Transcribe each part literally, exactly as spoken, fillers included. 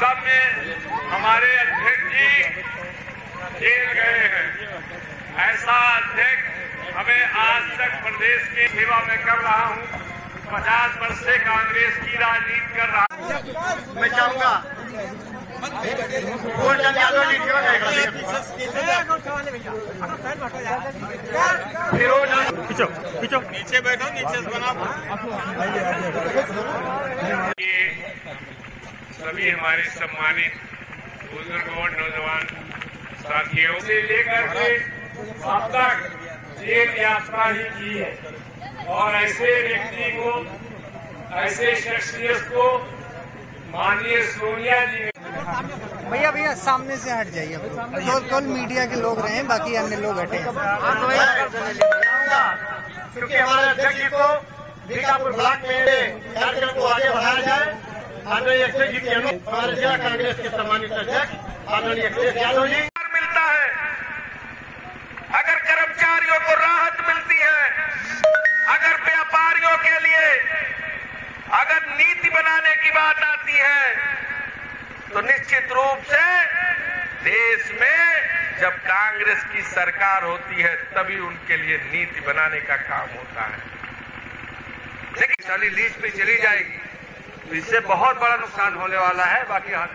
सब में हमारे अध्यक्ष जी जेल गए हैं। ऐसा अध्यक्ष हमें आज तक प्रदेश के सेवा में कर रहा हूं। पचास वर्ष से कांग्रेस की राजनीति कर रहा हूं। मैं चाहूंगा पूर्णचंद यादव जी फिरोज नीचे बैठो, नीचे बनाओ। ये सभी हमारे सम्मानित बुजुर्ग और नौजवान साथियों से लेकर के अब तक जेल यात्रा ही की है और ऐसे व्यक्ति को, ऐसे शख्सियत को माननीय सोनिया जी ने भैया भैया सामने से हट जाइए। केवल केवल मीडिया के लोग रहे, बाकी अन्य लोग हटे। क्योंकि हमारे अध्यक्ष जी को बीजापुर ब्लॉक में कार्यक्रम को आगे बढ़ाया जाए। आदरणीय अध्यक्ष जी के हमारे जिला कांग्रेस के सम्मानित अध्यक्ष आदरणीय अखिलेश यादव जी मिलता है। अगर कर्मचारियों को राहत मिलती है, अगर व्यापारियों के लिए अगर नीति बनाने की बात आती है, तो निश्चित रूप से देश में जब कांग्रेस की सरकार होती है तभी उनके लिए नीति बनाने का काम होता है। लेकिन साली लीज पे चली जाएगी तो इससे बहुत बड़ा नुकसान होने वाला है। बाकी हाथ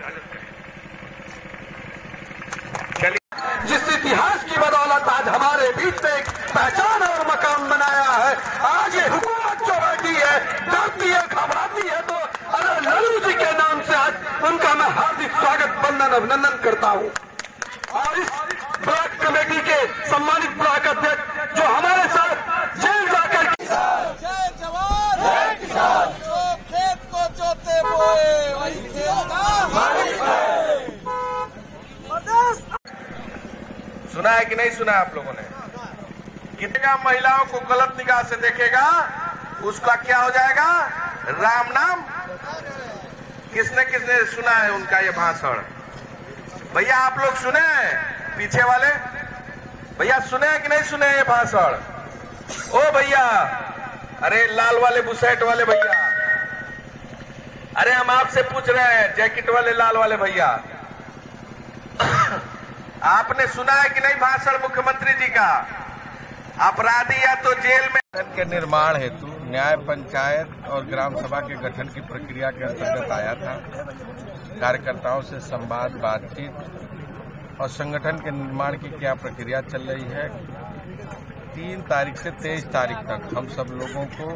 चलिए, जिस इतिहास की बदौलत आज हमारे बीच में एक पहचान और मकाम बनाया है। आज ये हुकूमत जो बैठी है, डरती है, घबराती है, तो लालू जी के नाम से आज उनका मैं हार्दिक स्वागत, बंधन, अभिनंदन करता हूं। और इस ब्लॉक कमेटी के सम्मानित ब्लॉक अध्यक्ष जो हमारे साथ जेल जाकर जय जवान जय किसान, जो खेत को जोते बोए वही जेल का मालिक है। सुना है कि नहीं सुना है आप लोगों ने? कितने महिलाओं को गलत निगाह से देखेगा उसका क्या हो जाएगा? राम नाम। किसने किसने सुना है उनका ये भाषण? भैया आप लोग सुने हैं? पीछे वाले भैया सुने हैं कि नहीं सुने ये भाषण? ओ भैया, अरे लाल वाले बुसेट वाले भैया, अरे हम आपसे पूछ रहे हैं जैकेट वाले लाल वाले भैया, आपने सुना है कि नहीं भाषण मुख्यमंत्री जी का? अपराधी या तो जेल में। के निर्माण हेतु न्याय पंचायत और ग्राम सभा के गठन की प्रक्रिया के अंतर्गत आया था। कार्यकर्ताओं से संवाद, बातचीत और संगठन के निर्माण की क्या प्रक्रिया चल रही है। तीन तारीख से तेईस तारीख तक हम सब लोगों को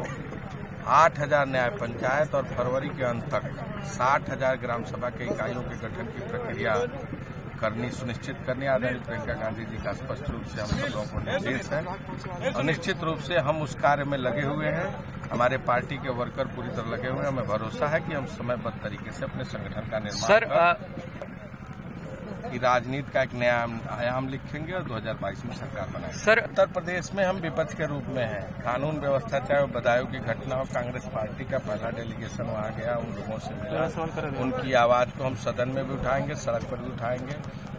आठ हज़ार न्याय पंचायत और फरवरी के अंत तक साठ हज़ार ग्राम सभा के इकाइयों के गठन की प्रक्रिया करनी सुनिश्चित करने आदरणीय प्रियंका गांधी जी का स्पष्ट रूप से हम सब लोगों को निर्देश है और निश्चित रूप से हम उस कार्य में लगे हुए हैं। हमारे पार्टी के वर्कर पूरी तरह लगे हुए हैं। हमें भरोसा है कि हम समयबद्ध तरीके से अपने संगठन का निर्माण कर की राजनीति का एक नया आयाम लिखेंगे और दो हज़ार बाईस में सरकार बनाएंगे। सर, उत्तर प्रदेश में हम विपक्ष के रूप में हैं। कानून व्यवस्था, चाहे बदायूं की घटना हो, कांग्रेस पार्टी का पहला डेलीगेशन वहां गया, उन लोगों से मिला, उनकी आवाज को हम सदन में भी उठाएंगे, सड़क पर भी उठाएंगे।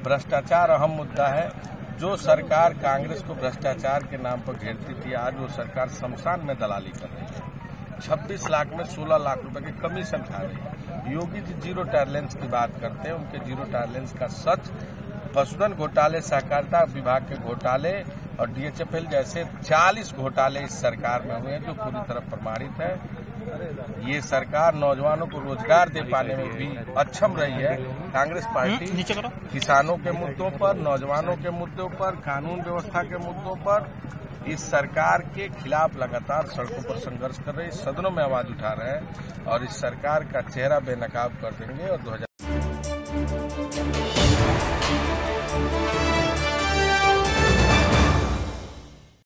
भ्रष्टाचार अहम मुद्दा है। जो सरकार कांग्रेस को भ्रष्टाचार के नाम पर घेरती थी, आज वो सरकार शमशान में दलाली कर रही है। छब्बीस लाख में सोलह लाख रुपए की कमीशन खा रही। योगी जी जीरो टॉलरेंस की बात करते हैं, उनके जीरो टॉलरेंस का सच पशुधन घोटाले, सहकारिता विभाग के घोटाले और डी एच एफ एल जैसे चालीस घोटाले इस सरकार में हुए हैं जो पूरी तरह प्रमाणित है। ये सरकार नौजवानों को रोजगार दे पाने में भी अक्षम रही है। कांग्रेस पार्टी किसानों के मुद्दों पर, नौजवानों के मुद्दों पर, कानून व्यवस्था के मुद्दों पर इस सरकार के खिलाफ लगातार सड़कों पर संघर्ष कर रहे, सदनों में आवाज उठा रहे हैं और इस सरकार का चेहरा बेनकाब कर देंगे और दो हज़ार